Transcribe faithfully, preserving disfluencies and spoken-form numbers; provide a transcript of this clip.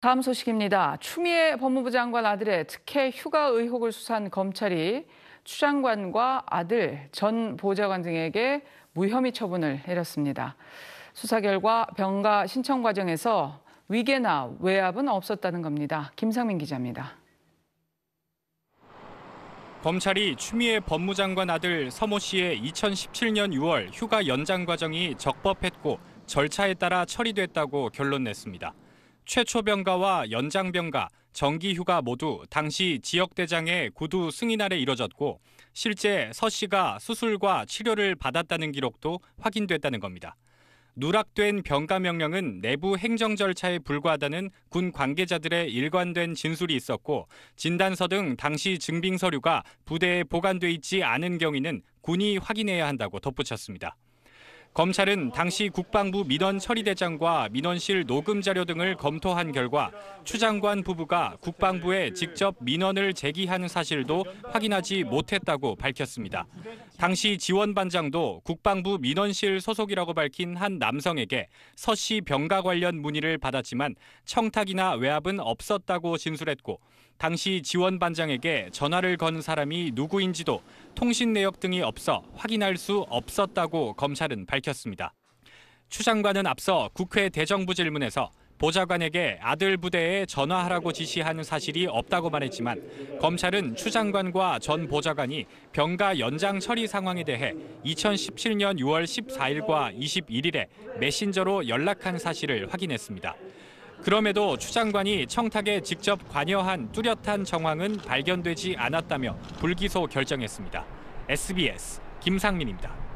다음 소식입니다. 추미애 법무부 장관 아들의 특혜 휴가 의혹을 수사한 검찰이 추 장관과 아들, 전 보좌관 등에게 무혐의 처분을 내렸습니다. 수사 결과 병가 신청 과정에서 위계나 외압은 없었다는 겁니다. 김상민 기자입니다. 검찰이 추미애 법무장관 아들 서모 씨의 이천십칠 년 유월 휴가 연장 과정이 적법했고 절차에 따라 처리됐다고 결론 냈습니다. 최초 병가와 연장 병가, 정기 휴가 모두 당시 지역대장의 고두 승인 아래 이뤄졌고 실제 서 씨가 수술과 치료를 받았다는 기록도 확인됐다는 겁니다. 누락된 병가 명령은 내부 행정 절차에 불과하다는 군 관계자들의 일관된 진술이 있었고 진단서 등 당시 증빙 서류가 부대에 보관돼 있지 않은 경위는 군이 확인해야 한다고 덧붙였습니다. 검찰은 당시 국방부 민원 처리대장과 민원실 녹음 자료 등을 검토한 결과 추 장관 부부가 국방부에 직접 민원을 제기한 사실도 확인하지 못했다고 밝혔습니다. 당시 지원반장도 국방부 민원실 소속이라고 밝힌 한 남성에게 서 씨 병가 관련 문의를 받았지만 청탁이나 외압은 없었다고 진술했고 당시 지원반장에게 전화를 건 사람이 누구인지도 통신 내역 등이 없어 확인할 수 없었다고 검찰은 밝혔습니다. 추 장관은 앞서 국회 대정부 질문에서 보좌관에게 아들 부대에 전화하라고 지시한 사실이 없다고 말했지만 검찰은 추 장관과 전 보좌관이 병가 연장 처리 상황에 대해 이천십칠 년 유월 십사일과 이십일일에 메신저로 연락한 사실을 확인했습니다. 그럼에도 추 장관이 청탁에 직접 관여한 뚜렷한 정황은 발견되지 않았다며 불기소 결정했습니다. 에스비에스 김상민입니다.